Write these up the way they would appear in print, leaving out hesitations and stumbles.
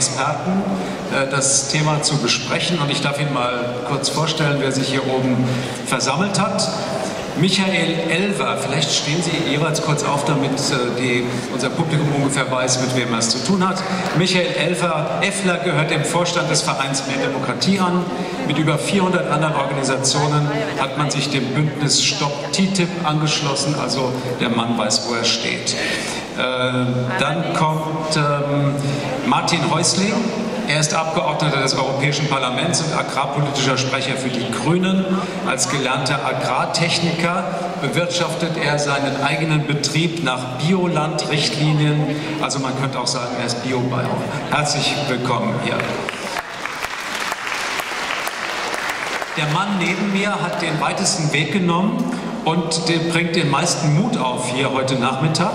Experten das Thema zu besprechen. Und ich darf Ihnen mal kurz vorstellen, wer sich hier oben versammelt hat. Michael Efler, vielleicht stehen Sie jeweils kurz auf, damit unser Publikum ungefähr weiß, mit wem er es zu tun hat. Michael Efler gehört dem Vorstand des Vereins Mehr Demokratie an. Mit über 400 anderen Organisationen hat man sich dem Bündnis Stop-TTIP angeschlossen, also der Mann weiß, wo er steht. Dann kommt Martin Häusling. Er ist Abgeordneter des Europäischen Parlaments und agrarpolitischer Sprecher für die Grünen. Als gelernter Agrartechniker bewirtschaftet er seinen eigenen Betrieb nach Biolandrichtlinien. Also man könnte auch sagen, er ist Bio-Bauer. Herzlich willkommen hier. Der Mann neben mir hat den weitesten Weg genommen und bringt den meisten Mut auf hier heute Nachmittag.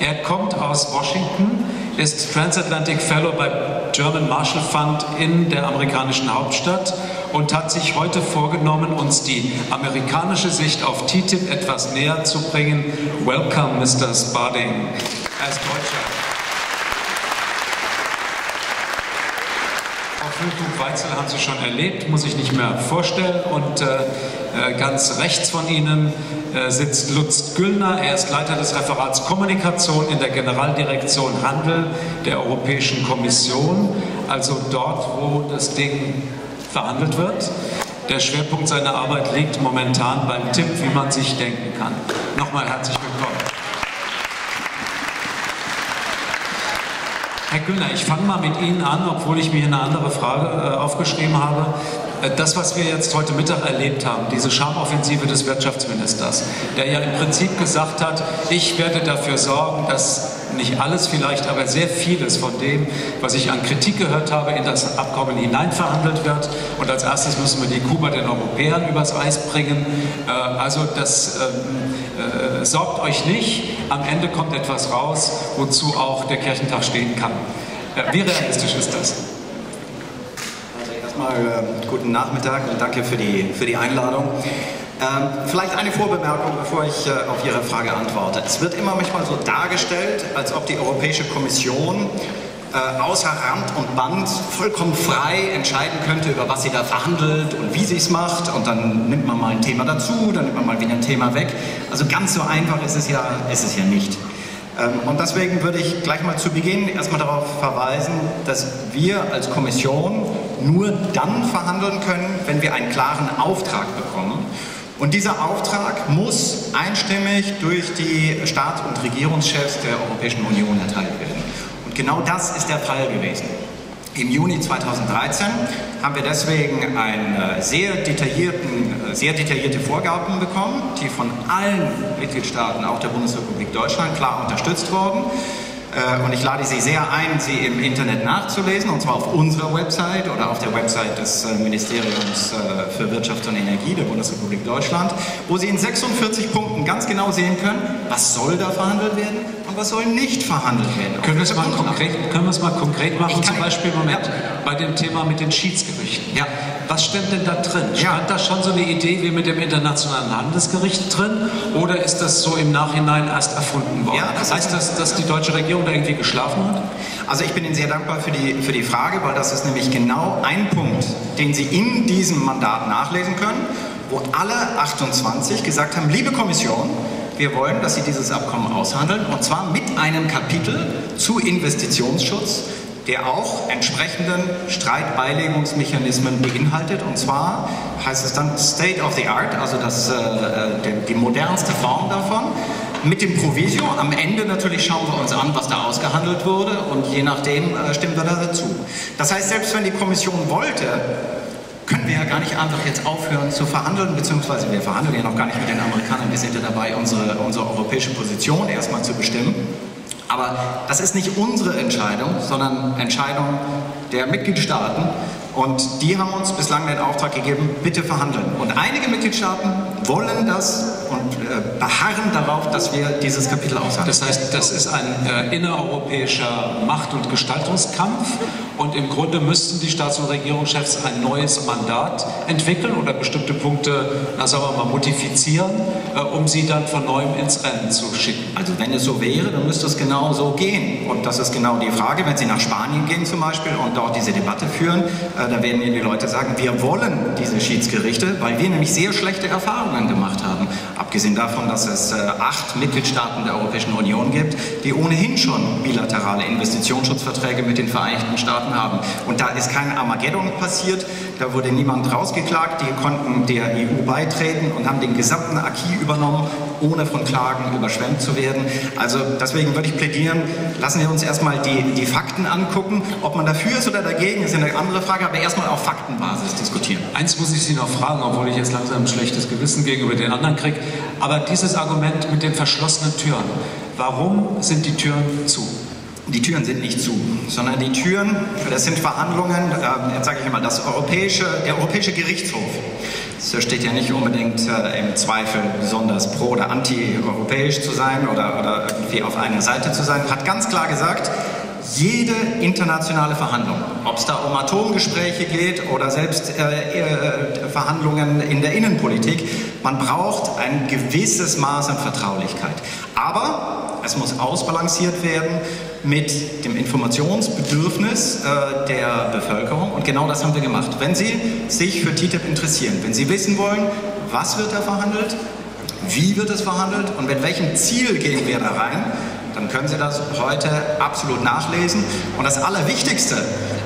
Er kommt aus Washington, ist Transatlantic Fellow bei German Marshall Fund in der amerikanischen Hauptstadt und hat sich heute vorgenommen, uns die amerikanische Sicht auf TTIP etwas näher zu bringen. Welcome, Mr. Sparding. Er ist Deutscher. Frau Füllkrug-Weitzel haben Sie schon erlebt, muss ich nicht mehr vorstellen. Und ganz rechts von Ihnen sitzt Lutz Güllner. Er ist Leiter des Referats Kommunikation in der Generaldirektion Handel der Europäischen Kommission, also dort, wo das Ding verhandelt wird. Der Schwerpunkt seiner Arbeit liegt momentan beim Tipp, wie man sich denken kann. Nochmal herzlich willkommen. Herr Güllner, ich fange mal mit Ihnen an, obwohl ich mir eine andere Frage aufgeschrieben habe. Das, was wir jetzt heute Mittag erlebt haben, diese Schamoffensive des Wirtschaftsministers, der ja im Prinzip gesagt hat, ich werde dafür sorgen, dass nicht alles vielleicht, aber sehr vieles von dem, was ich an Kritik gehört habe, in das Abkommen hineinverhandelt wird. Und als erstes müssen wir die Kuba den Europäern übers Eis bringen. Also das sorgt euch nicht. Am Ende kommt etwas raus, wozu auch der Kirchentag stehen kann. Wie realistisch ist das? Guten Nachmittag und danke für die Einladung. Vielleicht eine Vorbemerkung, bevor ich auf Ihre Frage antworte. Es wird immer manchmal so dargestellt, als ob die Europäische Kommission außer Rand und Band vollkommen frei entscheiden könnte, über was sie da verhandelt und wie sie es macht. Und dann nimmt man mal ein Thema dazu, dann nimmt man mal wieder ein Thema weg. Also ganz so einfach ist es ja nicht. Und deswegen würde ich gleich mal zu Beginn erstmal darauf verweisen, dass wir als Kommission nur dann verhandeln können, wenn wir einen klaren Auftrag bekommen. Und dieser Auftrag muss einstimmig durch die Staats- und Regierungschefs der Europäischen Union erteilt werden. Und genau das ist der Fall gewesen. Im Juni 2013 haben wir deswegen eine sehr detaillierte Vorgaben bekommen, die von allen Mitgliedstaaten, auch der Bundesrepublik Deutschland, klar unterstützt wurden. Und ich lade Sie sehr ein, sie im Internet nachzulesen, und zwar auf unserer Website oder auf der Website des Ministeriums für Wirtschaft und Energie der Bundesrepublik Deutschland, wo Sie in 46 Punkten ganz genau sehen können, was soll da verhandelt werden und was soll nicht verhandelt werden. Können wir es mal konkret machen, zum Beispiel bei dem Thema mit den Schiedsgerichten. Ja. Was stand denn da drin? Stand da schon so eine Idee wie mit dem Internationalen Handelsgericht drin? Oder ist das so im Nachhinein erst erfunden worden? Ja, das heißt das, dass die deutsche Regierung da irgendwie geschlafen hat? Also ich bin Ihnen sehr dankbar für die Frage, weil das ist nämlich genau ein Punkt, den Sie in diesem Mandat nachlesen können, wo alle 28 gesagt haben, liebe Kommission, wir wollen, dass Sie dieses Abkommen aushandeln, und zwar mit einem Kapitel zu Investitionsschutz, der auch entsprechenden Streitbeilegungsmechanismen beinhaltet. Und zwar heißt es dann State of the Art, also die modernste Form davon, mit dem Provisio. Am Ende natürlich schauen wir uns an, was da ausgehandelt wurde, und je nachdem stimmen wir da dazu. Das heißt, selbst wenn die Kommission wollte, können wir ja gar nicht einfach jetzt aufhören zu verhandeln, beziehungsweise wir verhandeln ja noch gar nicht mit den Amerikanern, wir sind ja dabei, unsere europäische Position erstmal zu bestimmen. Aber das ist nicht unsere Entscheidung, sondern Entscheidung der Mitgliedstaaten, Und die haben uns bislang den Auftrag gegeben, bitte verhandeln. Und einige Mitgliedstaaten wollen das und beharren darauf, dass wir dieses Kapitel aushandeln. Das heißt, das ist ein innereuropäischer Macht- und Gestaltungskampf. Und im Grunde müssten die Staats- und Regierungschefs ein neues Mandat entwickeln oder bestimmte Punkte, na, sagen wir mal, modifizieren, um sie dann von neuem ins Rennen zu schicken. Also wenn es so wäre, dann müsste es genau so gehen. Und das ist genau die Frage, wenn Sie nach Spanien gehen zum Beispiel und dort diese Debatte führen, da werden Ihnen die Leute sagen, wir wollen diese Schiedsgerichte, weil wir nämlich sehr schlechte Erfahrungen gemacht haben. Abgesehen davon, dass es 8 Mitgliedstaaten der Europäischen Union gibt, die ohnehin schon bilaterale Investitionsschutzverträge mit den Vereinigten Staaten haben. Und da ist kein Armageddon passiert, da wurde niemand rausgeklagt, die konnten der EU beitreten und haben den gesamten Acquis übernommen, ohne von Klagen überschwemmt zu werden. Also deswegen würde ich plädieren, lassen wir uns erstmal die Fakten angucken. Ob man dafür ist oder dagegen, ist eine andere Frage, aber erstmal auf Faktenbasis diskutieren. Eins muss ich Sie noch fragen, obwohl ich jetzt langsam ein schlechtes Gewissen gegenüber den anderen kriege, aber dieses Argument mit den verschlossenen Türen, warum sind die Türen zu? Die Türen sind nicht zu, sondern die Türen, das sind Verhandlungen, jetzt sage ich mal, der Europäische Gerichtshof. Das steht ja nicht unbedingt im Zweifel besonders pro- oder anti-europäisch zu sein oder irgendwie auf einer Seite zu sein, hat ganz klar gesagt, jede internationale Verhandlung, ob es da um Atomgespräche geht oder selbst Verhandlungen in der Innenpolitik, man braucht ein gewisses Maß an Vertraulichkeit. Aber es muss ausbalanciert werden mit dem Informationsbedürfnis der Bevölkerung. Und genau das haben wir gemacht. Wenn Sie sich für TTIP interessieren, wenn Sie wissen wollen, was wird da verhandelt, wie wird es verhandelt und mit welchem Ziel gehen wir da rein, dann können Sie das heute absolut nachlesen. Und das Allerwichtigste,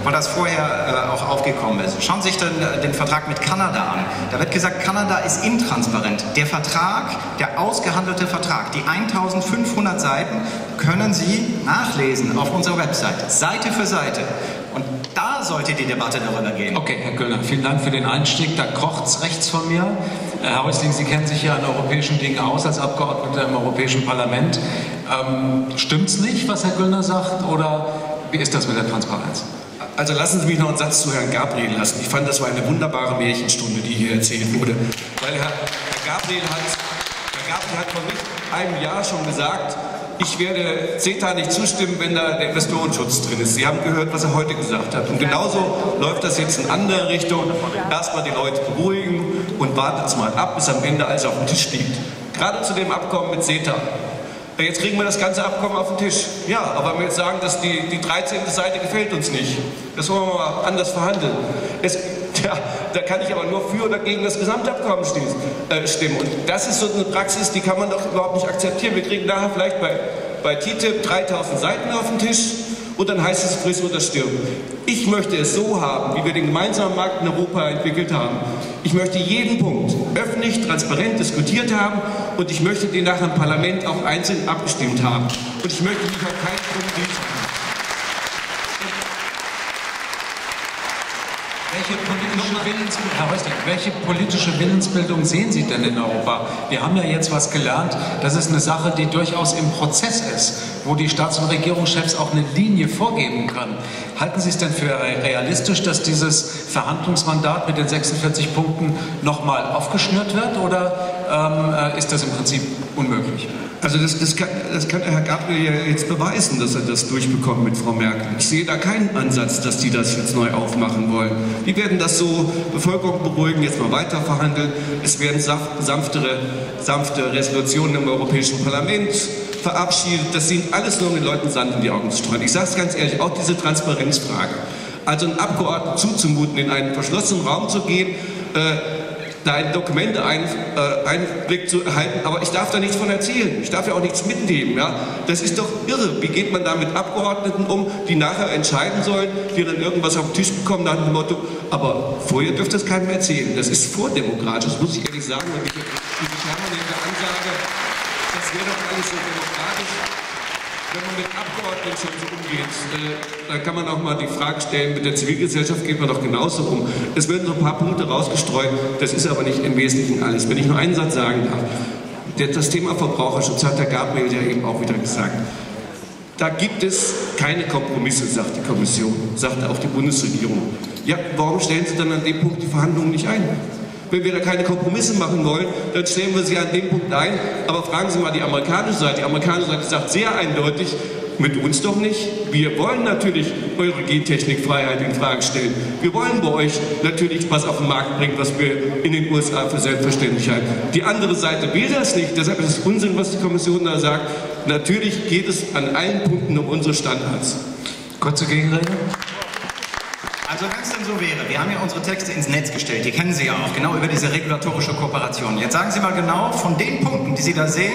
weil das vorher auch aufgekommen ist, schauen Sie sich dann den Vertrag mit Kanada an. Da wird gesagt, Kanada ist intransparent. Der Vertrag, der ausgehandelte Vertrag, die 1500 Seiten können Sie nachlesen auf unserer Website, Seite für Seite. Und da sollte die Debatte darüber gehen. Okay, Herr Güllner, vielen Dank für den Einstieg. Da kocht es rechts von mir. Herr Häusling, Sie kennen sich ja an europäischen Dingen aus als Abgeordneter im Europäischen Parlament. Stimmt's nicht, was Herr Güllner sagt, oder wie ist das mit der Transparenz? Also lassen Sie mich noch einen Satz zu Herrn Gabriel lassen. Ich fand, das war eine wunderbare Märchenstunde, die hier erzählt wurde. Weil Herr Gabriel hat vor nicht einem Jahr schon gesagt, ich werde CETA nicht zustimmen, wenn da der Investorenschutz drin ist. Sie haben gehört, was er heute gesagt hat. Und genauso läuft das jetzt in andere Richtung. Erstmal die Leute beruhigen und wartet's mal ab, bis am Ende alles auf dem Tisch liegt. Gerade zu dem Abkommen mit CETA. Jetzt kriegen wir das ganze Abkommen auf den Tisch. Ja, aber wenn wir jetzt sagen, dass die 13. Seite gefällt uns nicht, das wollen wir mal anders verhandeln. Da kann ich aber nur für oder gegen das Gesamtabkommen stimmen. Und das ist so eine Praxis, die kann man doch überhaupt nicht akzeptieren. Wir kriegen nachher vielleicht bei TTIP 3000 Seiten auf den Tisch und dann heißt es friss oder stirb. Ich möchte es so haben, wie wir den gemeinsamen Markt in Europa entwickelt haben. Ich möchte jeden Punkt öffentlich, transparent diskutiert haben und ich möchte den nachher im Parlament auch einzeln abgestimmt haben. Und ich möchte mich auf keinen Punkt riechen. Welche politische Willensbildung sehen Sie denn in Europa? Wir haben ja jetzt was gelernt, das ist eine Sache, die durchaus im Prozess ist, wo die Staats- und Regierungschefs auch eine Linie vorgeben können. Halten Sie es denn für realistisch, dass dieses Verhandlungsmandat mit den 46 Punkten nochmal aufgeschnürt wird oder ist das im Prinzip unmöglich? Also das kann Herr Gabriel jetzt beweisen, dass er das durchbekommt mit Frau Merkel. Ich sehe da keinen Ansatz, dass die das jetzt neu aufmachen wollen. Die werden das so, Bevölkerung beruhigen, jetzt mal weiter verhandeln. Es werden sanftere Resolutionen im Europäischen Parlament verabschiedet. Das sind alles nur, um den Leuten Sand in die Augen zu streuen. Ich sage es ganz ehrlich, auch diese Transparenzfrage. Also einen Abgeordneten zuzumuten, in einen verschlossenen Raum zu gehen, da in Dokumente Einblick zu erhalten, aber ich darf da nichts von erzählen, ich darf ja auch nichts mitnehmen, ja? Das ist doch irre, wie geht man da mit Abgeordneten um, die nachher entscheiden sollen, die dann irgendwas auf den Tisch bekommen, nach dem Motto, aber vorher dürft ihr es keinem erzählen, das ist vordemokratisch, das muss ich ehrlich sagen, und diese permanente Ansage, das wäre doch alles so demokratisch. Wenn man mit Abgeordneten schon so umgeht, da kann man auch mal die Frage stellen, mit der Zivilgesellschaft geht man doch genauso um. Es werden so ein paar Punkte rausgestreut, das ist aber nicht im Wesentlichen alles. Wenn ich nur einen Satz sagen darf, das Thema Verbraucherschutz hat der Gabriel ja eben auch wieder gesagt. Da gibt es keine Kompromisse, sagt die Kommission, sagt auch die Bundesregierung. Ja, warum stellen Sie dann an dem Punkt die Verhandlungen nicht ein? Wenn wir da keine Kompromisse machen wollen, dann stellen wir sie an dem Punkt ein. Aber fragen Sie mal die amerikanische Seite. Die amerikanische Seite sagt sehr eindeutig, mit uns doch nicht. Wir wollen natürlich eure Gentechnikfreiheit in Frage stellen. Wir wollen bei euch natürlich was auf den Markt bringen, was wir in den USA für selbstverständlich halten. Die andere Seite will das nicht. Deshalb ist es Unsinn, was die Kommission da sagt. Natürlich geht es an allen Punkten um unsere Standards. Kurze Gegenrede. Also wenn es denn so wäre, wir haben ja unsere Texte ins Netz gestellt, die kennen Sie ja auch, genau über diese regulatorische Kooperation. Jetzt sagen Sie mal genau von den Punkten, die Sie da sehen,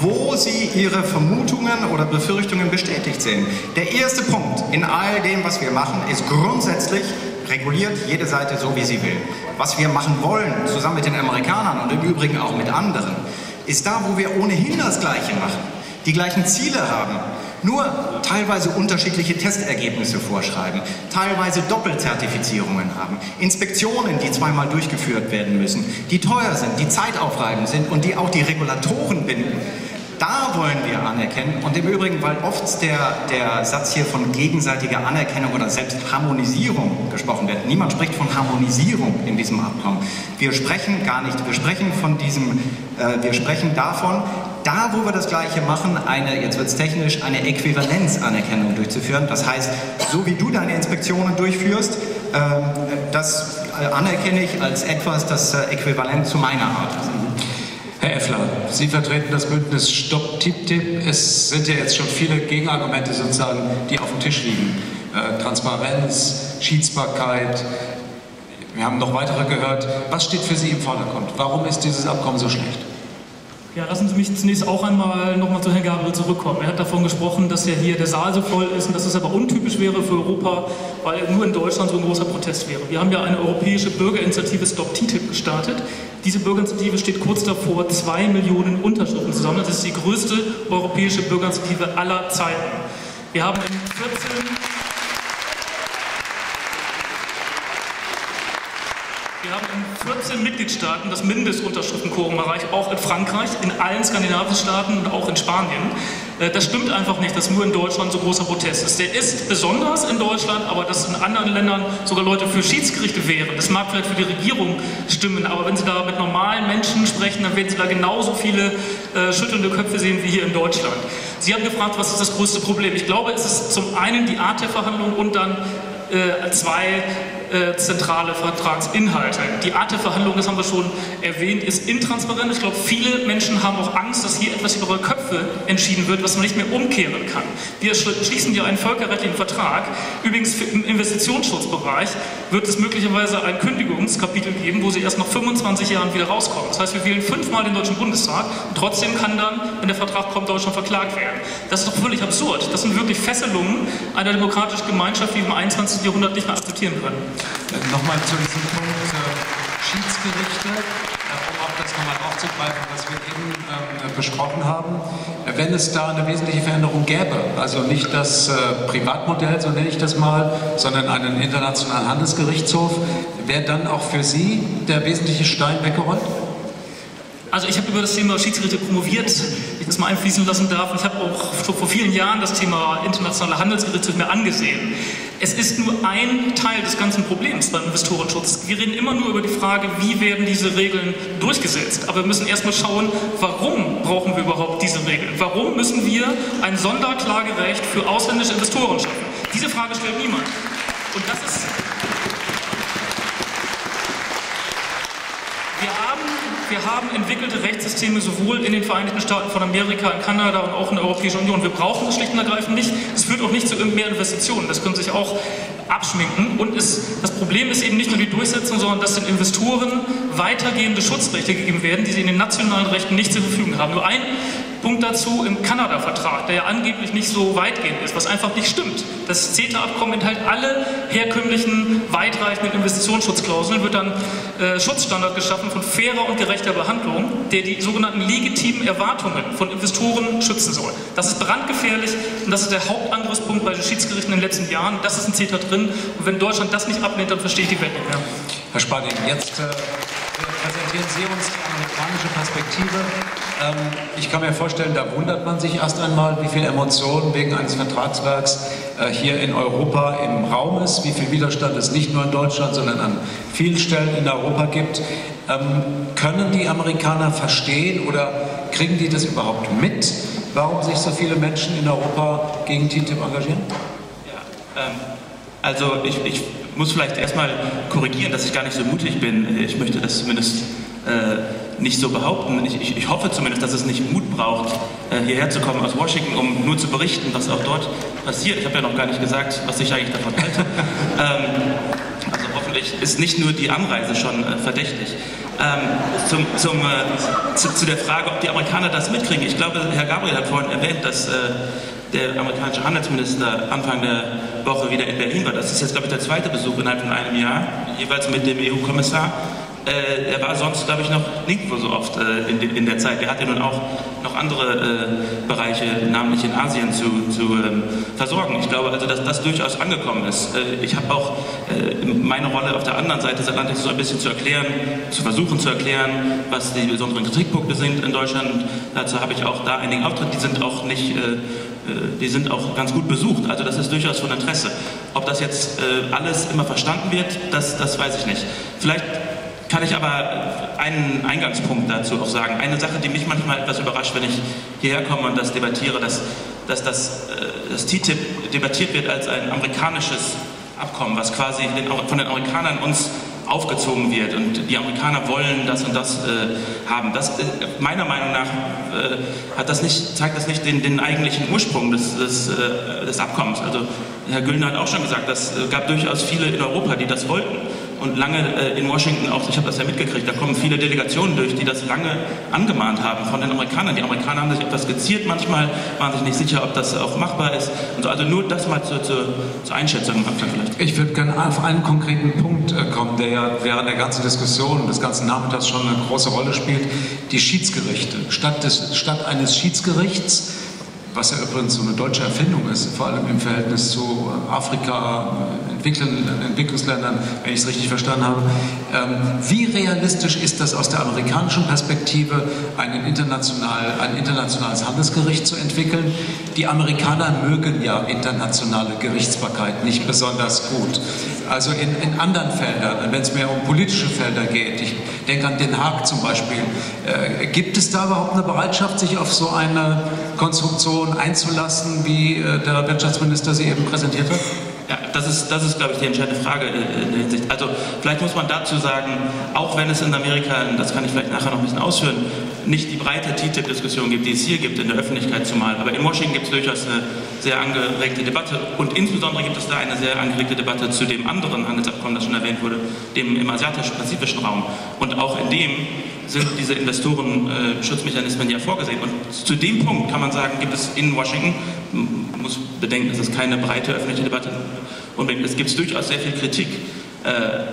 wo Sie Ihre Vermutungen oder Befürchtungen bestätigt sehen. Der erste Punkt in all dem, was wir machen, ist grundsätzlich reguliert jede Seite so, wie sie will. Was wir machen wollen, zusammen mit den Amerikanern und im Übrigen auch mit anderen, ist da, wo wir ohnehin das Gleiche machen, die gleichen Ziele haben. Nur teilweise unterschiedliche Testergebnisse vorschreiben, teilweise Doppelzertifizierungen haben, Inspektionen, die zweimal durchgeführt werden müssen, die teuer sind, die zeitaufreibend sind und die auch die Regulatoren binden. Da wollen wir anerkennen und im Übrigen, weil oft der Satz hier von gegenseitiger Anerkennung oder Selbstharmonisierung gesprochen wird. Niemand spricht von Harmonisierung in diesem Abkommen. Wir sprechen gar nicht, wir sprechen davon, da, wo wir das Gleiche machen, jetzt wird es technisch, eine Äquivalenzanerkennung durchzuführen. Das heißt, so wie du deine Inspektionen durchführst, das anerkenne ich als etwas, das äquivalent zu meiner Art ist. Herr Efler, Sie vertreten das Bündnis Stop-TTIP. Es sind ja jetzt schon viele Gegenargumente sozusagen, die auf dem Tisch liegen. Transparenz, Schiedsbarkeit, wir haben noch weitere gehört. Was steht für Sie im Vordergrund? Warum ist dieses Abkommen so schlecht? Ja, lassen Sie mich zunächst auch einmal nochmal zu Herrn Gabriel zurückkommen. Er hat davon gesprochen, dass ja hier der Saal so voll ist und dass es aber untypisch wäre für Europa, weil nur in Deutschland so ein großer Protest wäre. Wir haben ja eine europäische Bürgerinitiative Stop TTIP gestartet. Diese Bürgerinitiative steht kurz davor, 2 Millionen Unterschriften zu sammeln. Das ist die größte europäische Bürgerinitiative aller Zeiten. Wir haben in 14 Mitgliedstaaten das Mindestunterschriftenquorum erreicht, auch in Frankreich, in allen skandinavischen Staaten und auch in Spanien. Das stimmt einfach nicht, dass nur in Deutschland so großer Protest ist. Der ist besonders in Deutschland, aber dass in anderen Ländern sogar Leute für Schiedsgerichte wären. Das mag vielleicht für die Regierung stimmen, aber wenn Sie da mit normalen Menschen sprechen, dann werden Sie da genauso viele schüttelnde Köpfe sehen wie hier in Deutschland. Sie haben gefragt, was ist das größte Problem? Ich glaube, es ist zum einen die Art der Verhandlungen und dann zwei zentrale Vertragsinhalte. Die Art der Verhandlungen, das haben wir schon erwähnt, ist intransparent. Ich glaube, viele Menschen haben auch Angst, dass hier etwas über Köpfe entschieden wird, was man nicht mehr umkehren kann. Wir schließen ja einen völkerrechtlichen Vertrag. Übrigens im Investitionsschutzbereich wird es möglicherweise ein Kündigungskapitel geben, wo sie erst nach 25 Jahren wieder rauskommen. Das heißt, wir wählen 5-mal den Deutschen Bundestag und trotzdem kann dann, wenn der Vertrag kommt, Deutschland verklagt werden. Das ist doch völlig absurd. Das sind wirklich Fesselungen einer demokratischen Gemeinschaft, die wir im 21. Jahrhundert nicht mehr akzeptieren können. Nochmal zu diesem Punkt Schiedsgerichte, um auch das nochmal aufzugreifen, was wir eben besprochen haben. Wenn es da eine wesentliche Veränderung gäbe, also nicht das Privatmodell, so nenne ich das mal, sondern einen internationalen Handelsgerichtshof, wäre dann auch für Sie der wesentliche Stein weggerollt? Also ich habe über das Thema Schiedsgerichte promoviert, wenn ich das mal einfließen lassen darf. Ich habe auch schon vor vielen Jahren das Thema internationale Handelsgerichte mir angesehen. Es ist nur ein Teil des ganzen Problems beim Investorenschutz. Wir reden immer nur über die Frage, wie werden diese Regeln durchgesetzt. Aber wir müssen erstmal schauen, warum brauchen wir überhaupt diese Regeln? Warum müssen wir ein Sonderklagerecht für ausländische Investoren schaffen? Diese Frage stellt niemand. Und das ist... Wir haben entwickelte Rechtssysteme sowohl in den Vereinigten Staaten von Amerika, in Kanada und auch in der Europäischen Union. Wir brauchen das schlicht und ergreifend nicht. Es führt auch nicht zu mehr Investitionen. Das können Sie sich auch abschminken. Und das Problem ist eben nicht nur die Durchsetzung, sondern dass den Investoren weitergehende Schutzrechte gegeben werden, die sie in den nationalen Rechten nicht zur Verfügung haben. Nur ein Punkt dazu im Kanada-Vertrag, der ja angeblich nicht so weitgehend ist, was einfach nicht stimmt. Das CETA-Abkommen enthält alle herkömmlichen, weitreichenden Investitionsschutzklauseln, wird dann Schutzstandard geschaffen von fairer und gerechter Behandlung, der die sogenannten legitimen Erwartungen von Investoren schützen soll. Das ist brandgefährlich und das ist der Hauptangriffspunkt bei den Schiedsgerichten in den letzten Jahren. Das ist ein CETA drin und wenn Deutschland das nicht ablehnt, dann verstehe ich die Welt nicht mehr. Herr Sparding, jetzt... präsentieren Sie uns die amerikanische Perspektive. Ich kann mir vorstellen, da wundert man sich erst einmal, wie viel Emotionen wegen eines Vertragswerks hier in Europa im Raum ist, wie viel Widerstand es nicht nur in Deutschland, sondern an vielen Stellen in Europa gibt. Können die Amerikaner verstehen oder kriegen die das überhaupt mit, warum sich so viele Menschen in Europa gegen TTIP engagieren? Ja, also ich muss vielleicht erstmal korrigieren, dass ich gar nicht so mutig bin. Ich möchte das zumindest nicht so behaupten. Ich hoffe zumindest, dass es nicht Mut braucht, hierher zu kommen aus Washington, um nur zu berichten, was auch dort passiert. Ich habe ja noch gar nicht gesagt, was ich eigentlich davon halte. Also hoffentlich ist nicht nur die Anreise schon verdächtig. Zu der Frage, ob die Amerikaner das mitkriegen. Ich glaube, Herr Gabriel hat vorhin erwähnt, dass der amerikanische Handelsminister Anfang der Woche wieder in Berlin war. Das ist jetzt, glaube ich, der zweite Besuch innerhalb von einem Jahr, jeweils mit dem EU-Kommissar. Er war sonst, glaube ich, noch nirgendwo so oft in der Zeit. Er hat ja nun auch noch andere Bereiche, namentlich in Asien, zu versorgen. Ich glaube also, dass das durchaus angekommen ist. Ich habe auch meine Rolle auf der anderen Seite des Atlantiks so ein bisschen zu erklären, zu versuchen zu erklären, was die besonderen Kritikpunkte sind in Deutschland. Dazu habe ich auch da einigen Auftritt, die sind auch nicht... Die sind auch ganz gut besucht, also das ist durchaus von Interesse. Ob das jetzt alles immer verstanden wird, das weiß ich nicht. Vielleicht kann ich aber einen Eingangspunkt dazu auch sagen. Eine Sache, die mich manchmal etwas überrascht, wenn ich hierher komme und das debattiere, dass TTIP debattiert wird als ein amerikanisches Abkommen, was quasi von den Amerikanern uns aufgezogen wird und die Amerikaner wollen das und das haben. Das, meiner Meinung nach zeigt das nicht den eigentlichen Ursprung des Abkommens. Also Herr Güllner hat auch schon gesagt, das gab durchaus viele in Europa, die das wollten und lange in Washington auch, ich habe das ja mitgekriegt, da kommen viele Delegationen durch, die das lange angemahnt haben von den Amerikanern. Die Amerikaner haben sich etwas geziert manchmal, waren sich nicht sicher, ob das auch machbar ist. Und so, also nur das mal zur Einschätzung. Vielleicht. Ich würde gerne auf einen konkreten Punkt kommen, der ja während der ganzen Diskussion des ganzen Nachmittags schon eine große Rolle spielt, die Schiedsgerichte. Statt eines Schiedsgerichts, was ja übrigens so eine deutsche Erfindung ist, vor allem im Verhältnis zu Afrika, Entwicklungsländern, wenn ich es richtig verstanden habe. Wie realistisch ist das aus der amerikanischen Perspektive, ein internationales Handelsgericht zu entwickeln? Die Amerikaner mögen ja internationale Gerichtsbarkeit nicht besonders gut. Also in anderen Feldern, wenn es mehr um politische Felder geht, ich denke an Den Haag zum Beispiel, gibt es da überhaupt eine Bereitschaft, sich auf so eine Konstruktion einzulassen, wie der Wirtschaftsminister sie eben präsentiert hat? Ja, das ist, glaube ich, die entscheidende Frage in der Hinsicht. Also vielleicht muss man dazu sagen, auch wenn es in Amerika, das kann ich vielleicht nachher noch ein bisschen ausführen, nicht die breite TTIP-Diskussion gibt, die es hier gibt, in der Öffentlichkeit zumal. Aber in Washington gibt es durchaus eine sehr angeregte Debatte und insbesondere gibt es da eine sehr angeregte Debatte zu dem anderen Handelsabkommen, das schon erwähnt wurde, dem im asiatisch-pazifischen Raum. Und auch in dem sind diese Investorenschutzmechanismen ja vorgesehen. Und zu dem Punkt kann man sagen, gibt es in Washington, man muss bedenken, dass es keine breite öffentliche Debatte unbedingt ist, gibt es durchaus sehr viel Kritik.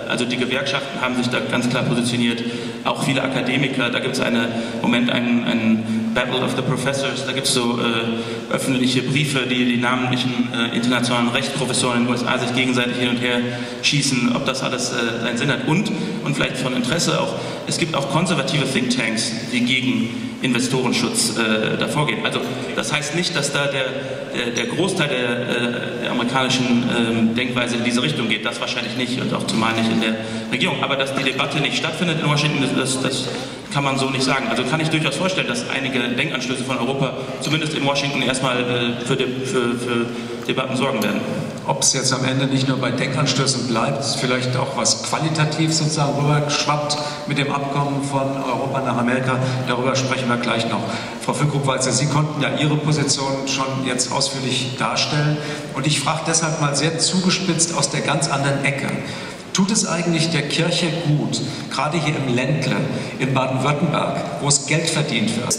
Also die Gewerkschaften haben sich da ganz klar positioniert, auch viele Akademiker, da gibt es im Moment einen Battle of the Professors, da gibt es so öffentliche Briefe, die namentlichen internationalen Rechtsprofessoren in den USA sich gegenseitig hin und her schießen, ob das alles seinen Sinn hat. Und vielleicht von Interesse auch, es gibt auch konservative Thinktanks, die gegen Investorenschutz davor gehen. Also das heißt nicht, dass da der Großteil der amerikanischen Denkweise in diese Richtung geht. Das wahrscheinlich nicht und auch zumal nicht in der Regierung. Aber dass die Debatte nicht stattfindet in Washington, das kann man so nicht sagen. Also kann ich durchaus vorstellen, dass einige Denkanstöße von Europa zumindest in Washington erstmal für Debatten sorgen werden. Ob es jetzt am Ende nicht nur bei Denkanstößen bleibt, vielleicht auch was qualitativ sozusagen rüberschwappt mit dem Abkommen von Europa nach Amerika, darüber sprechen wir gleich noch. Frau Füllkrug-Weitzel, Sie konnten ja Ihre Position schon jetzt ausführlich darstellen und ich frage deshalb mal sehr zugespitzt aus der ganz anderen Ecke. Tut es eigentlich der Kirche gut, gerade hier im Ländle, in Baden-Württemberg, wo es Geld verdient wird? Das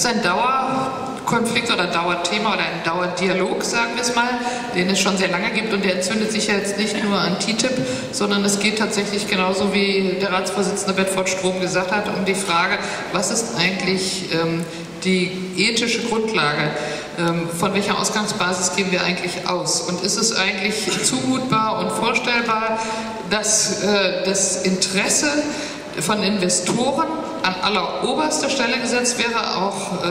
ist ein Dauerkonflikt oder Dauerthema oder ein Dauerdialog, sagen wir es mal, den es schon sehr lange gibt und der entzündet sich ja jetzt nicht nur an TTIP, sondern es geht tatsächlich genauso wie der Ratsvorsitzende Bedford-Strom gesagt hat, um die Frage, was ist eigentlich die ethische Grundlage? Von welcher Ausgangsbasis gehen wir eigentlich aus? Und ist es eigentlich zumutbar und vorstellbar, dass das Interesse von Investoren an alleroberster Stelle gesetzt wäre, auch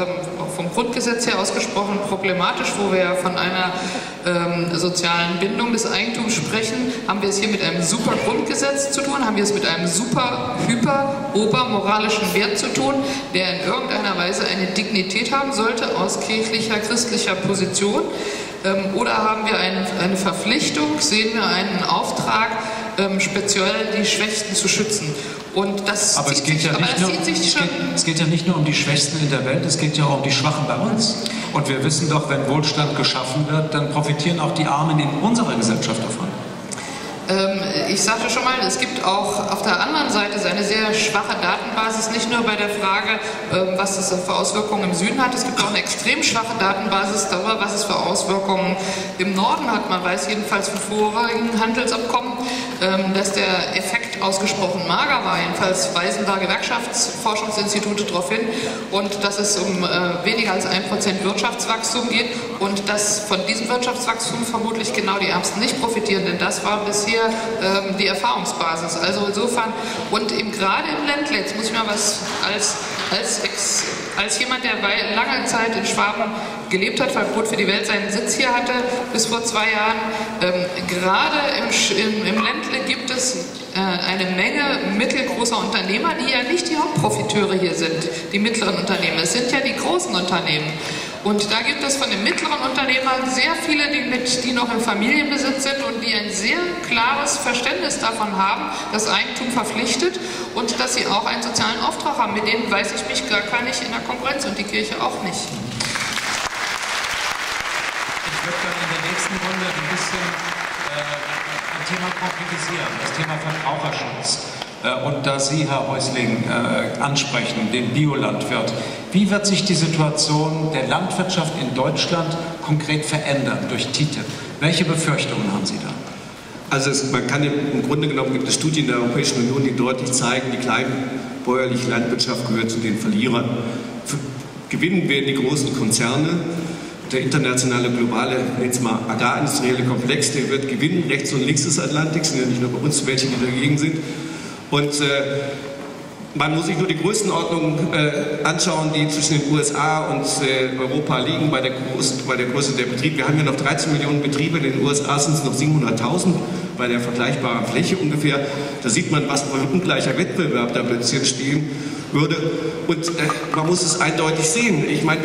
vom Grundgesetz her ausgesprochen problematisch, wo wir ja von einer sozialen Bindung des Eigentums sprechen. Haben wir es hier mit einem super Grundgesetz zu tun? Haben wir es mit einem super, hyper, obermoralischen Wert zu tun, der in irgendeiner Weise eine Dignität haben sollte aus kirchlicher, christlicher Position? Oder haben wir eine Verpflichtung, sehen wir einen Auftrag, speziell die Schwächsten zu schützen? Und das es geht ja nicht nur um die Schwächsten in der Welt, es geht ja auch um die Schwachen bei uns. Und wir wissen doch, wenn Wohlstand geschaffen wird, dann profitieren auch die Armen in unserer Gesellschaft davon. Ich sagte schon mal, es gibt auch auf der anderen Seite eine sehr schwache Datenbasis, nicht nur bei der Frage, was es für Auswirkungen im Süden hat, es gibt auch eine extrem schwache Datenbasis darüber, was es für Auswirkungen im Norden hat. Man weiß jedenfalls von vorherigen Handelsabkommen, dass der Effekt ausgesprochen mager war, jedenfalls weisen da Gewerkschaftsforschungsinstitute darauf hin, und dass es um weniger als 1% Wirtschaftswachstum geht und dass von diesem Wirtschaftswachstum vermutlich genau die Ärmsten nicht profitieren, denn das war bisher die Erfahrungsbasis. Also insofern, und eben gerade im Ländle, jetzt muss ich mal was als jemand, der lange Zeit in Schwaben gelebt hat, weil Brot für die Welt seinen Sitz hier hatte bis vor 2 Jahren, gerade im Ländle gibt es eine Menge mittelgroßer Unternehmer, die ja nicht die Hauptprofiteure hier sind, die mittleren Unternehmen. Es sind ja die großen Unternehmen. Und da gibt es von den mittleren Unternehmern sehr viele, die noch im Familienbesitz sind und die ein sehr klares Verständnis davon haben, dass Eigentum verpflichtet und dass sie auch einen sozialen Auftrag haben. Mit denen weiß ich mich gar nicht in der Konkurrenz und die Kirche auch nicht. Ich würde dann in der nächsten Runde ein bisschen Thema konkretisieren, das Thema Verbraucherschutz und da Sie, Herr Häusling, ansprechen, den Biolandwirt. Wie wird sich die Situation der Landwirtschaft in Deutschland konkret verändern durch TTIP? Welche Befürchtungen haben Sie da? Also man kann im Grunde genommen, gibt es Studien der Europäischen Union, die deutlich zeigen, die kleinbäuerliche Landwirtschaft gehört zu den Verlierern. Gewinnen werden die großen Konzerne. Der internationale, globale, jetzt mal agrarindustrielle Komplex, der wird gewinnen, rechts und links des Atlantiks, sind ja nicht nur bei uns welche, die dagegen sind. Und man muss sich nur die Größenordnung anschauen, die zwischen den USA und Europa liegen, bei der Größe der Betriebe. Wir haben ja noch 13 Millionen Betriebe, in den USA sind es noch 700.000 bei der vergleichbaren Fläche ungefähr. Da sieht man, was für ein ungleicher Wettbewerb da plötzlich stehen würde. Und man muss es eindeutig sehen. Ich meine,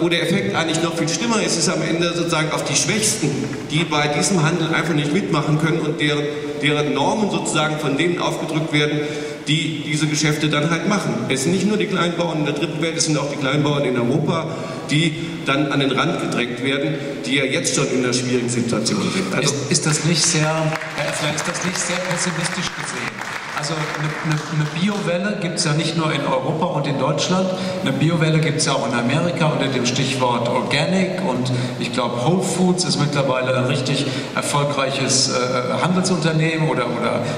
wo der Effekt eigentlich noch viel schlimmer ist, ist am Ende sozusagen auf die Schwächsten, die bei diesem Handel einfach nicht mitmachen können und deren Normen sozusagen von denen aufgedrückt werden, die diese Geschäfte dann halt machen. Es sind nicht nur die Kleinbauern in der dritten Welt, es sind auch die Kleinbauern in Europa, die dann an den Rand gedrängt werden, die ja jetzt schon in einer schwierigen Situation sind. Also ist das nicht sehr, Herr Efler, ist das nicht sehr pessimistisch gesehen? Also eine Biowelle gibt es ja nicht nur in Europa und in Deutschland, eine Biowelle gibt es ja auch in Amerika unter dem Stichwort Organic, und ich glaube Whole Foods ist mittlerweile ein richtig erfolgreiches Handelsunternehmen oder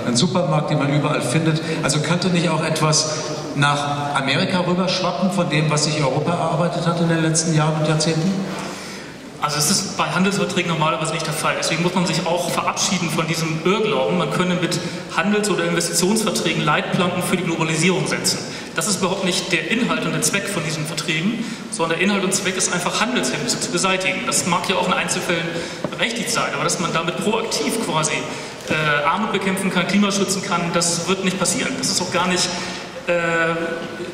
ein Supermarkt, den man überall findet. Also könnte nicht auch etwas nach Amerika rüberschwappen von dem, was sich Europa erarbeitet hat in den letzten Jahren und Jahrzehnten? Also es ist bei Handelsverträgen normalerweise nicht der Fall. Deswegen muss man sich auch verabschieden von diesem Irrglauben, man könne mit Handels- oder Investitionsverträgen Leitplanken für die Globalisierung setzen. Das ist überhaupt nicht der Inhalt und der Zweck von diesen Verträgen, sondern der Inhalt und Zweck ist einfach, Handelshemmnisse zu beseitigen. Das mag ja auch in Einzelfällen berechtigt sein, aber dass man damit proaktiv quasi Armut bekämpfen kann, Klima schützen kann, das wird nicht passieren. Das ist auch gar nicht...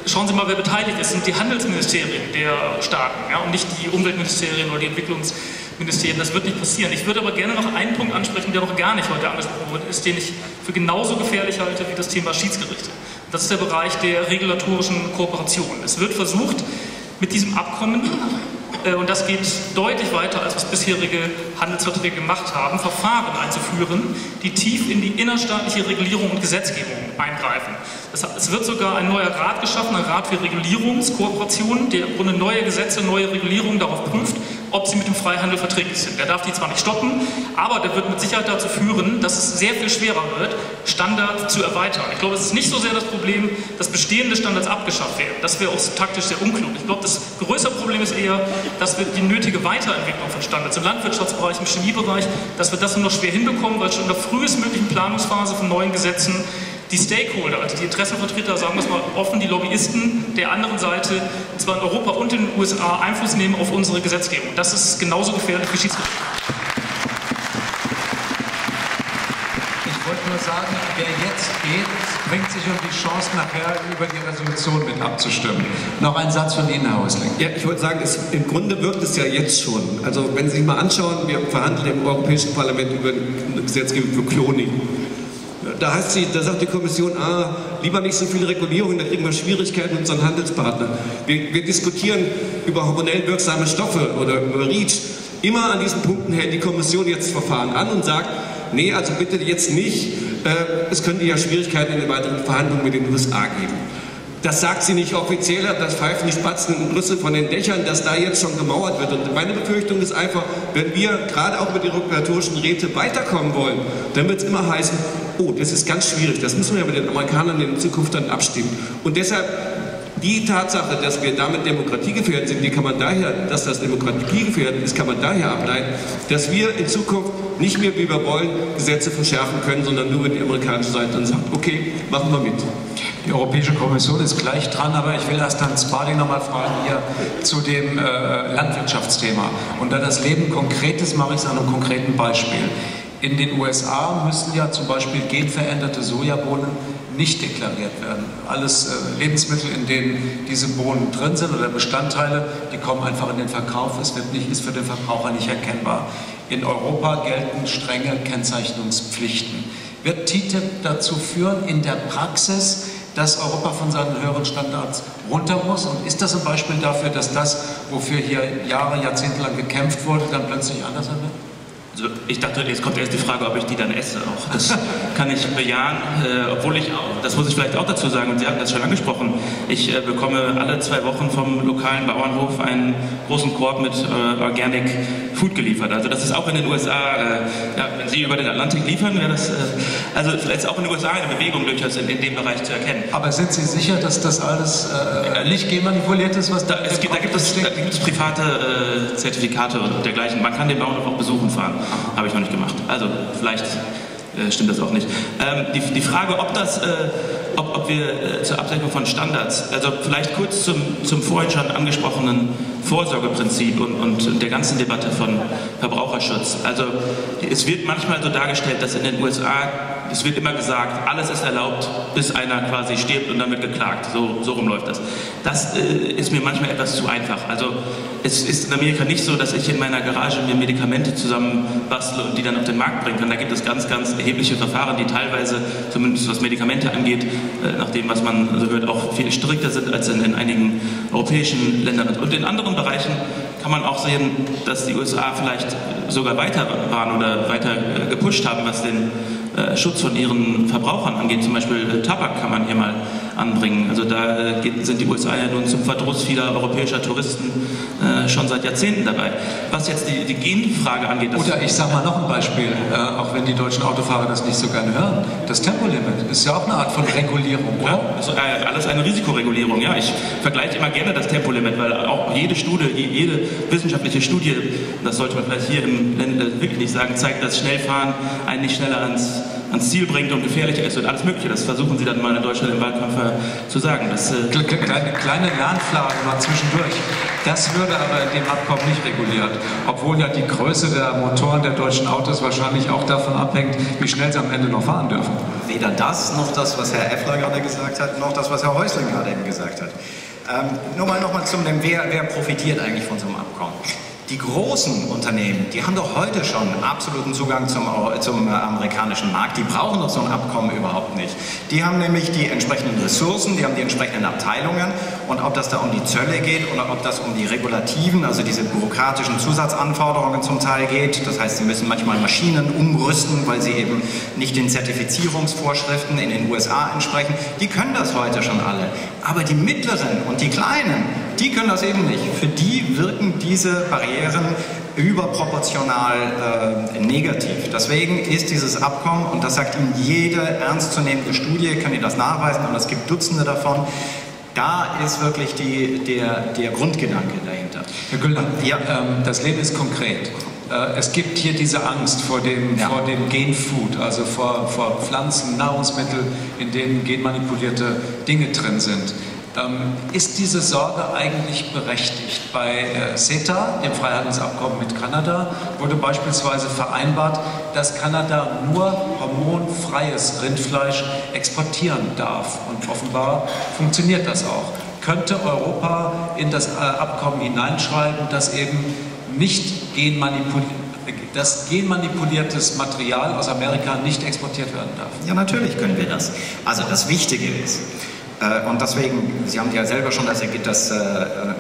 Schauen Sie mal, wer beteiligt ist. Das sind die Handelsministerien der Staaten, ja, und nicht die Umweltministerien oder die Entwicklungsministerien. Das wird nicht passieren. Ich würde aber gerne noch einen Punkt ansprechen, der noch gar nicht heute angesprochen wurde, ist, den ich für genauso gefährlich halte wie das Thema Schiedsgerichte. Das ist der Bereich der regulatorischen Kooperation. Es wird versucht, mit diesem Abkommen, und das geht deutlich weiter, als was bisherige Handelsverträge gemacht haben, Verfahren einzuführen, die tief in die innerstaatliche Regulierung und Gesetzgebung eingreifen. Es wird sogar ein neuer Rat geschaffen, ein Rat für Regulierungskooperation, der im Grunde neue Gesetze, neue Regulierungen darauf prüft, ob sie mit dem Freihandel verträglich sind. Der darf die zwar nicht stoppen, aber der wird mit Sicherheit dazu führen, dass es sehr viel schwerer wird, Standards zu erweitern. Ich glaube, es ist nicht so sehr das Problem, dass bestehende Standards abgeschafft werden. Das wäre auch taktisch sehr unklug. Ich glaube, das größere Problem ist eher, dass wir die nötige Weiterentwicklung von Standards im Landwirtschaftsbereich, im Chemiebereich, dass wir das nur noch schwer hinbekommen, weil schon in der frühestmöglichen Planungsphase von neuen Gesetzen die Stakeholder, also die Interessenvertreter, sagen wir es mal offen, die Lobbyisten der anderen Seite, und zwar in Europa und in den USA, Einfluss nehmen auf unsere Gesetzgebung. Das ist genauso gefährlich wie Schiedsrichter. Ich wollte nur sagen, wer jetzt geht, bringt sich um die Chance, nachher über die Resolution mit abzustimmen. Noch ein Satz von Ihnen, Herr Häusling. Ja, ich wollte sagen, im Grunde wirkt es ja jetzt schon. Also wenn Sie sich mal anschauen, wir verhandeln im Europäischen Parlament über eine Gesetzgebung für Kloning. Da sagt die Kommission, lieber nicht so viel Regulierung, da kriegen wir Schwierigkeiten mit unseren Handelspartnern. Wir diskutieren über hormonell wirksame Stoffe oder über Reach. Immer an diesen Punkten hält die Kommission jetzt Verfahren an und sagt, nee, also bitte jetzt nicht, es könnte ja Schwierigkeiten in den weiteren Verhandlungen mit den USA geben. Das sagt sie nicht offiziell, das pfeifen die Spatzen in Brüssel von den Dächern, dass da jetzt schon gemauert wird. Und meine Befürchtung ist einfach, wenn wir gerade auch mit den regulatorischen Räten weiterkommen wollen, dann wird es immer heißen, oh, das ist ganz schwierig, das müssen wir ja mit den Amerikanern in Zukunft dann abstimmen. Und deshalb die Tatsache, dass wir damit demokratiegefährdend sind, dass das demokratiegefährdend ist, kann man daher ableiten, dass wir in Zukunft nicht mehr, wie wir wollen, Gesetze verschärfen können, sondern nur, wenn die amerikanische Seite dann sagt, okay, machen wir mit. Die Europäische Kommission ist gleich dran, aber ich will erst dann Sparding nochmal fragen hier zu dem Landwirtschaftsthema. Und da das Leben konkret ist, mache ich es an einem konkreten Beispiel. In den USA müssen ja zum Beispiel genveränderte Sojabohnen nicht deklariert werden. Alles Lebensmittel, in denen diese Bohnen drin sind oder Bestandteile, die kommen einfach in den Verkauf, ist für den Verbraucher nicht erkennbar. In Europa gelten strenge Kennzeichnungspflichten. Wird TTIP dazu führen, in der Praxis, dass Europa von seinen höheren Standards runter muss? Und ist das ein Beispiel dafür, dass das, wofür hier Jahre, Jahrzehnte lang gekämpft wurde, dann plötzlich anders wird? Also ich dachte, jetzt kommt erst die Frage, ob ich die dann esse auch. Das kann ich bejahen, obwohl ich auch, das muss ich vielleicht auch dazu sagen, und Sie hatten das schon angesprochen, ich bekomme alle 2 Wochen vom lokalen Bauernhof einen großen Korb mit Organic Food geliefert. Also das ist auch in den USA, wenn Sie über den Atlantik liefern, wäre das, also vielleicht auch in den USA eine Bewegung durchaus in dem Bereich zu erkennen. Aber sind Sie sicher, dass das alles nicht genmanipuliert ist, was da ist? Da gibt es private Zertifikate und dergleichen. Man kann den Bauernhof auch besuchen fahren. Habe ich noch nicht gemacht. Also vielleicht stimmt das auch nicht. Die Frage, ob wir zur Absenkung von Standards, also vielleicht kurz zum vorhin schon angesprochenen Vorsorgeprinzip und der ganzen Debatte von Verbraucherschutz. Also es wird manchmal so dargestellt, dass in den USA, es wird immer gesagt, alles ist erlaubt, bis einer quasi stirbt und dann wird geklagt. So rum läuft das. Das ist mir manchmal etwas zu einfach. Also es ist in Amerika nicht so, dass ich in meiner Garage mir Medikamente zusammenbastle und die dann auf den Markt bringen kann. Da gibt es ganz, ganz erhebliche Verfahren, die teilweise, zumindest was Medikamente angeht, nach dem, was man so hört, auch viel strikter sind als in einigen europäischen Ländern. Und in anderen Bereichen kann man auch sehen, dass die USA vielleicht sogar weiter waren oder weiter gepusht haben, was den Schutz von ihren Verbrauchern angeht. Zum Beispiel Tabak kann man hier mal anbringen. Also da sind die USA ja nun zum Verdruss vieler europäischer Touristen schon seit Jahrzehnten dabei. Was jetzt die Genfrage angeht... Oder ich sage mal noch ein Beispiel, auch wenn die deutschen Autofahrer das nicht so gerne hören. Das Tempolimit ist ja auch eine Art von Regulierung, oder? Ja, also, alles eine Risikoregulierung, ja. Ich vergleiche immer gerne das Tempolimit, weil auch jede wissenschaftliche Studie, das sollte man vielleicht hier im Ländle wirklich nicht sagen, zeigt, dass Schnellfahren einen nicht schneller ans Ziel bringt und gefährlicher ist und alles Mögliche. Das versuchen Sie dann mal in Deutschland im Wahlkampf zu sagen. Das, kleine Lernfrage mal zwischendurch. Das würde aber in dem Abkommen nicht reguliert, obwohl ja die Größe der Motoren der deutschen Autos wahrscheinlich auch davon abhängt, wie schnell sie am Ende noch fahren dürfen. Weder das, noch das, was Herr Efler gerade gesagt hat, noch das, was Herr Häusling gerade eben gesagt hat. Nur mal nochmal zum dem, wer profitiert eigentlich von so einem Abkommen? Die großen Unternehmen, die haben doch heute schon absoluten Zugang zum amerikanischen Markt. Die brauchen doch so ein Abkommen überhaupt nicht. Die haben nämlich die entsprechenden Ressourcen, die haben die entsprechenden Abteilungen. Und ob das da um die Zölle geht oder ob das um die regulativen, also diese bürokratischen Zusatzanforderungen zum Teil geht. Das heißt, sie müssen manchmal Maschinen umrüsten, weil sie eben nicht den Zertifizierungsvorschriften in den USA entsprechen. Die können das heute schon alle. Aber die mittleren und die kleinen, die können das eben nicht. Für die wirken diese Barrieren überproportional negativ. Deswegen ist dieses Abkommen, und das sagt Ihnen jede ernstzunehmende Studie, kann Ihnen das nachweisen, und es gibt Dutzende davon, da ist wirklich der Grundgedanke dahinter. Herr Güllner, ja. Das Leben ist konkret. Es gibt hier diese Angst vor dem Genfood, also vor Pflanzen, Nahrungsmittel, in denen genmanipulierte Dinge drin sind. Ist diese Sorge eigentlich berechtigt? Bei CETA, dem Freihandelsabkommen mit Kanada, wurde beispielsweise vereinbart, dass Kanada nur hormonfreies Rindfleisch exportieren darf. Und offenbar funktioniert das auch. Könnte Europa in das Abkommen hineinschreiben, dass eben nicht genmanipuliertes Material aus Amerika nicht exportiert werden darf? Ja, natürlich können wir das. Also das Wichtige ist, und deswegen, Sie haben ja selber schon ein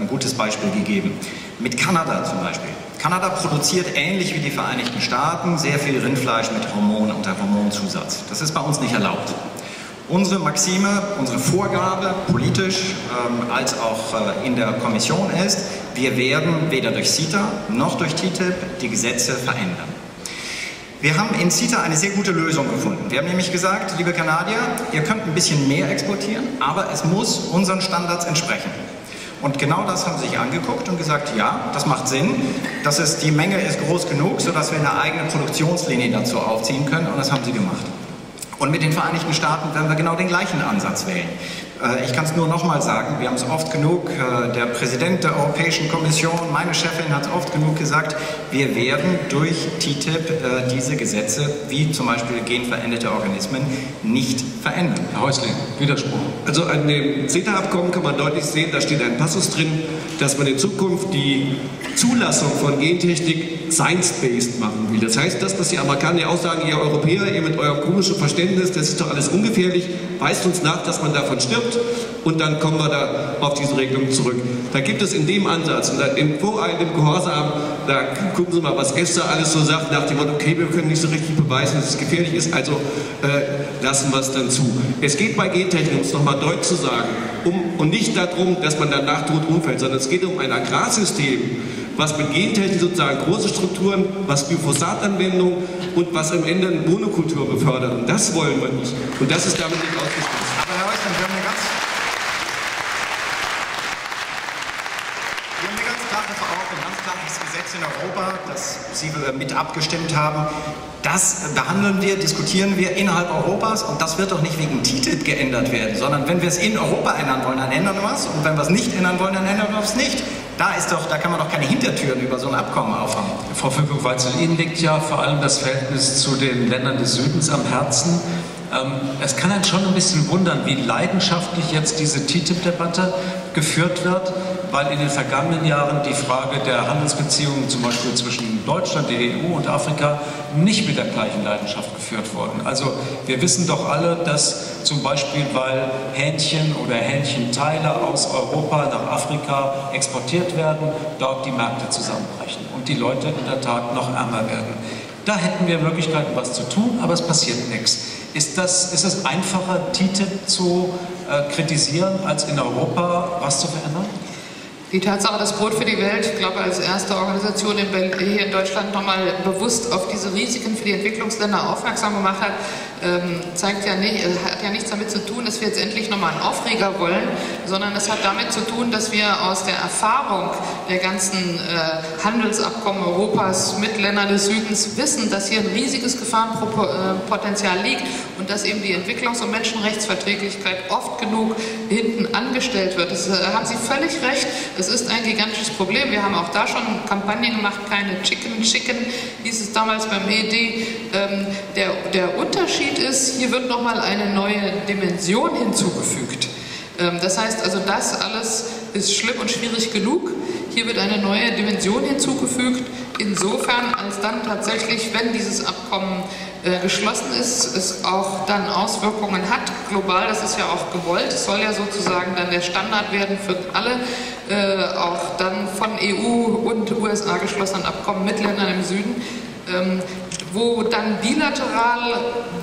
gutes Beispiel gegeben, mit Kanada zum Beispiel. Kanada produziert ähnlich wie die Vereinigten Staaten sehr viel Rindfleisch mit Hormonen und Hormonzusatz. Das ist bei uns nicht erlaubt. Unsere Maxime, unsere Vorgabe politisch als auch in der Kommission ist, wir werden weder durch CETA noch durch TTIP die Gesetze verändern. Wir haben in CETA eine sehr gute Lösung gefunden. Wir haben nämlich gesagt, liebe Kanadier, ihr könnt ein bisschen mehr exportieren, aber es muss unseren Standards entsprechen. Und genau das haben sie sich angeguckt und gesagt, ja, das macht Sinn, die Menge ist groß genug, sodass wir eine eigene Produktionslinie dazu aufziehen können, und das haben sie gemacht. Und mit den Vereinigten Staaten werden wir genau den gleichen Ansatz wählen. Ich kann es nur nochmal sagen, wir haben es oft genug, der Präsident der Europäischen Kommission, meine Chefin hat es oft genug gesagt, wir werden durch TTIP diese Gesetze, wie zum Beispiel genveränderte Organismen, nicht verändern. Herr Häusling, Widerspruch. Also an dem CETA-Abkommen kann man deutlich sehen, da steht ein Passus drin, dass man in Zukunft die Zulassung von Gentechnik science-based machen will. Das heißt, das, was die Amerikaner auch sagen, ihr Europäer, ihr mit eurem komischen Verständnis, das ist doch alles ungefährlich, weist uns nach, dass man davon stirbt, und dann kommen wir da auf diese Regelung zurück. Da gibt es in dem Ansatz, im voreilenden Gehorsam, da gucken Sie mal, was EFSA alles so sagt, nach dem Motto, okay, wir können nicht so richtig beweisen, dass es gefährlich ist, also lassen wir es dann zu. Es geht bei Gentechnik, um es nochmal deutlich zu sagen, und nicht darum, dass man danach tot umfällt, sondern es geht um ein Agrarsystem, was mit Gentechnik sozusagen große Strukturen, was Glyphosatanwendung und was am Ende eine Monokultur befördert. Und das wollen wir nicht. Und das ist damit nicht ausgeschlossen. Aber Herr Häusling, wir haben eine ganz klare Verordnung, ein ganz klares Gesetz in Europa, das Sie mit abgestimmt haben. Das behandeln wir, diskutieren wir innerhalb Europas, und das wird doch nicht wegen TTIP geändert werden, sondern wenn wir es in Europa ändern wollen, dann ändern wir es, und wenn wir es nicht ändern wollen, dann ändern wir es nicht. Da kann man doch keine Hintertüren über so ein Abkommen aufmachen. Frau Füllkrug-Weitzel, Ihnen liegt ja vor allem das Verhältnis zu den Ländern des Südens am Herzen. Es kann einen schon ein bisschen wundern, wie leidenschaftlich jetzt diese TTIP-Debatte geführt wird, weil in den vergangenen Jahren die Frage der Handelsbeziehungen zum Beispiel zwischen Deutschland, der EU und Afrika nicht mit der gleichen Leidenschaft geführt wurden. Also wir wissen doch alle, dass zum Beispiel, weil Hähnchen oder Hähnchenteile aus Europa nach Afrika exportiert werden, dort die Märkte zusammenbrechen und die Leute in der Tat noch ärmer werden. Da hätten wir Möglichkeiten, was zu tun, aber es passiert nichts. Ist es einfacher, TTIP zu kritisieren, als in Europa was zu verändern? Die Tatsache, dass Brot für die Welt, ich glaube, als erste Organisation hier in Deutschland nochmal bewusst auf diese Risiken für die Entwicklungsländer aufmerksam gemacht hat, hat ja nichts damit zu tun, dass wir jetzt endlich nochmal einen Aufreger wollen, sondern es hat damit zu tun, dass wir aus der Erfahrung der ganzen Handelsabkommen Europas mit Ländern des Südens wissen, dass hier ein riesiges Gefahrenpotenzial liegt und dass eben die Entwicklungs- und Menschenrechtsverträglichkeit oft genug hinten angestellt wird. Das haben Sie völlig recht, es ist ein gigantisches Problem. Wir haben auch da schon Kampagnen gemacht, keine Chicken, Chicken, hieß es damals beim ED. Der Unterschied ist, hier wird nochmal eine neue Dimension hinzugefügt. Das heißt also, das alles ist schlimm und schwierig genug. Hier wird eine neue Dimension hinzugefügt, insofern als dann tatsächlich, wenn dieses Abkommen geschlossen ist, es auch dann Auswirkungen hat, global, das ist ja auch gewollt, es soll ja sozusagen dann der Standard werden für alle, auch dann von EU und USA geschlossenen Abkommen mit Ländern im Süden, wo dann bilateral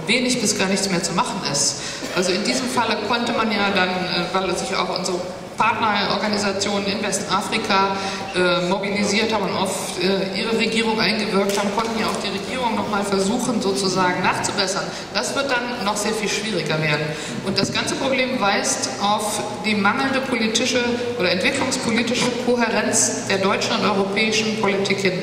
wenig bis gar nichts mehr zu machen ist. Also in diesem Falle konnte man ja dann, weil sich auch unsere Partnerorganisationen in Westafrika mobilisiert haben und auf ihre Regierung eingewirkt haben, konnten ja auch die Regierung nochmal versuchen, sozusagen nachzubessern. Das wird dann noch sehr viel schwieriger werden. Und das ganze Problem weist auf die mangelnde politische oder entwicklungspolitische Kohärenz der deutschen und europäischen Politik hin.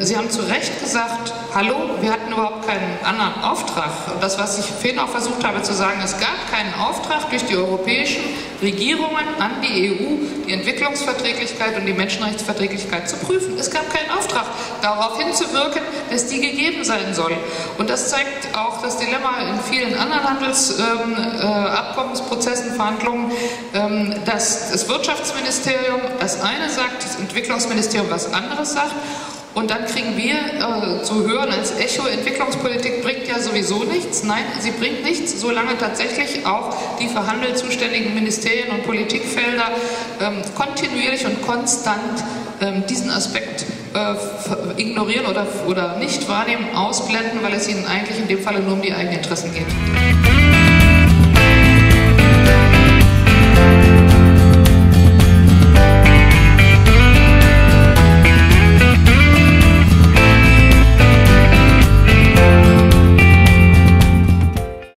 Sie haben zu Recht gesagt, hallo, wir hatten überhaupt keinen anderen Auftrag. Und das, was ich vorhin auch versucht habe zu sagen, es gab keinen Auftrag durch die europäischen Regierungen an die EU, die Entwicklungsverträglichkeit und die Menschenrechtsverträglichkeit zu prüfen. Es gab keinen Auftrag, darauf hinzuwirken, dass die gegeben sein soll. Und das zeigt auch das Dilemma in vielen anderen Handelsabkommensprozessen, Verhandlungen, dass das Wirtschaftsministerium das eine sagt, das Entwicklungsministerium was anderes sagt. Und dann kriegen wir zu hören als Echo, Entwicklungspolitik bringt ja sowieso nichts. Nein, sie bringt nichts, solange tatsächlich auch die für Handel zuständigen Ministerien und Politikfelder kontinuierlich und konstant diesen Aspekt ignorieren oder nicht wahrnehmen, ausblenden, weil es ihnen eigentlich in dem Falle nur um die eigenen Interessen geht.